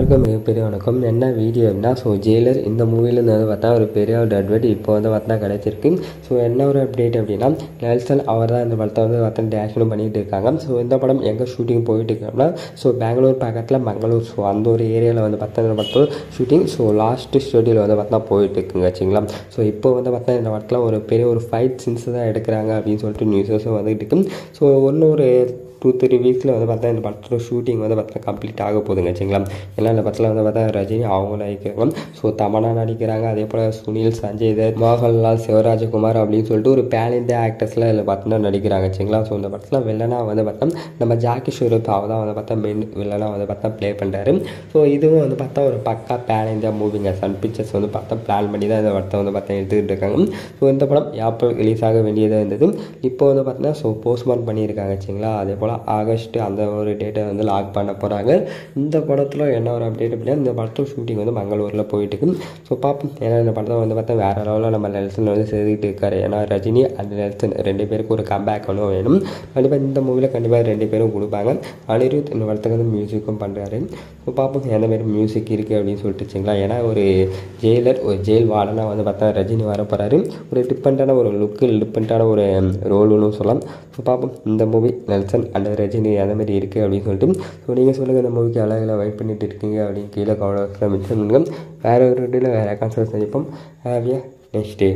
எல்லாருக்கும் மிகப்பெரிய வணக்கம். என்ன வீடியோ அப்படின்னா, ஸோ ஜெயிலர் இந்த மூவிலேருந்து வந்து பார்த்தா ஒரு பெரிய ஒரு அட்வெட் இப்போ வந்து பார்த்தா கிடச்சிருக்கு. ஸோ என்ன ஒரு அப்டேட் அப்படின்னா, நெல்சன் அவர் தான் இந்த படத்தை வந்து பார்த்தா டேரக்ஷனும் பண்ணிகிட்டு இருக்காங்க. ஸோ இந்த படம் எங்கே ஷூட்டிங் போயிட்டு இருக்கோம்னா, ஸோ பெங்களூர் பக்கத்தில் மங்களூர், ஸோ அந்த ஒரு ஏரியாவில் வந்து பார்த்தா இந்த படத்தோட ஷூட்டிங் ஸோ லாஸ்ட்டு ஸ்டேடியில் வந்து பார்த்தா போயிட்டு இருக்குங்க வச்சுங்களா. ஸோ இப்போ வந்து பார்த்தா இந்த படத்தில் ஒரு பெரிய ஒரு ஃபைட் சீன்ஸ் தான் எடுக்கிறாங்க அப்படின்னு சொல்லிட்டு நியூஸஸும் வந்துகிட்டு இருக்கு. ஸோ ஒரு 2-3 வீக்ஸில் வந்து பார்த்தா இந்த படத்தோட ஷூட்டிங் வந்து பார்த்தா கம்ப்ளீட் ஆக போகுதுங்க வச்சுங்களா. ஏன்னா இந்த படத்தில் வந்து பார்த்தா ரஜினி அவங்க நடிக்கிறாங்க, ஸோ தமனா நடிக்கிறாங்க, அதே போல் சுனில், சஞ்சய் தத், மோகன்லால், சிவராஜகுமார் அப்படின்னு சொல்லிட்டு ஒரு பேன் இந்தியா ஆக்டர்ஸில் இதில் பார்த்தோன்னா நடிக்கிறாங்க வச்சுங்களா. ஸோ இந்த படத்தில் வில்லனா வந்து பார்த்தோம் நம்ம ஜாக்கி ஷெராப் அவதான் வந்து பார்த்தா மெயின் வில்லனா வந்து பார்த்தா ப்ளே பண்ணுறாரு. ஸோ இதுவும் வந்து பார்த்தா ஒரு பக்கா பேன் இந்தியா மூவிங்க. சன் பிக்சர்ஸ் வந்து பார்த்தா பிளான் பண்ணி தான் இந்த படத்தை வந்து பார்த்தா எடுத்துக்கிட்டு இருக்காங்க. ஸோ இந்த படம் ஏப்ரல் ரிலீஸ் ஆக வேண்டியதாக இருந்தது. இப்போ வந்து பார்த்தீங்கன்னா ஸோ போஸ்ட்மார்ட் பண்ணியிருக்காங்க வச்சுங்களா. அதே போல் ஆகஸ்ட் அந்த ஒரு டேட்டை வந்து லாக் பண்ண போகிறாங்க. இந்த படத்தில் என்ன ஒரு அப்டேட் அப்படின்னா, இந்த படத்தோட ஷூட்டிங் வந்து மங்களூரில் போயிட்டு இருக்கு. ஸோ பார்ப்போம். ஏன்னா இந்த படத்தை வந்து பார்த்தா வேறு லெவலில் நம்ம நெல்சன் வந்து செய்துக்கிட்டு இருக்காரு. ஏன்னா ரஜினி அண்ட் நெல்சன் ரெண்டு பேருக்கு ஒரு கம்பேக் ஒன்றும் வேணும். கண்டிப்பாக இந்த மூவியில் கண்டிப்பாக ரெண்டு பேரும் கொடுப்பாங்க. அனிருத் இந்த படத்துக்கு வந்து மியூசிக்கும் பண்ணுறாரு. ஸோ பார்ப்போம் எந்த மாதிரி மியூசிக் இருக்குது அப்படின்னு சொல்லிட்டுச்சிங்களா. ஏன்னா ஒரு ஜெயிலர், ஒரு ஜெயில் வார்டனாக வந்து பார்த்தா ரஜினி வர போகிறாரு. ஒரு டிஃப்ரெண்ட்டான ஒரு லுக்கு, டிஃப்ரெண்ட்டான ஒரு ரோலுன்னு சொல்லலாம். ஸோ பார்ப்போம் இந்த மூவி நெல்சன் அண்ட் ரஜினி அந்த மாதிரி இருக்குது அப்படின்னு சொல்லிட்டு. ஸோ நீங்கள் சொல்லுங்கள் இந்த மூவிக்கு அழகாக வெயிட் பண்ணிட்டு இருக்கீங்க அப்படின்னு கீழே கமெண்ட்ஸில் மென்ஷன் பண்ணுங்கள். வேறு ஒரு வீடியோவில் வேறு கான்செப்ட் சந்திப்போம். Have a nice day.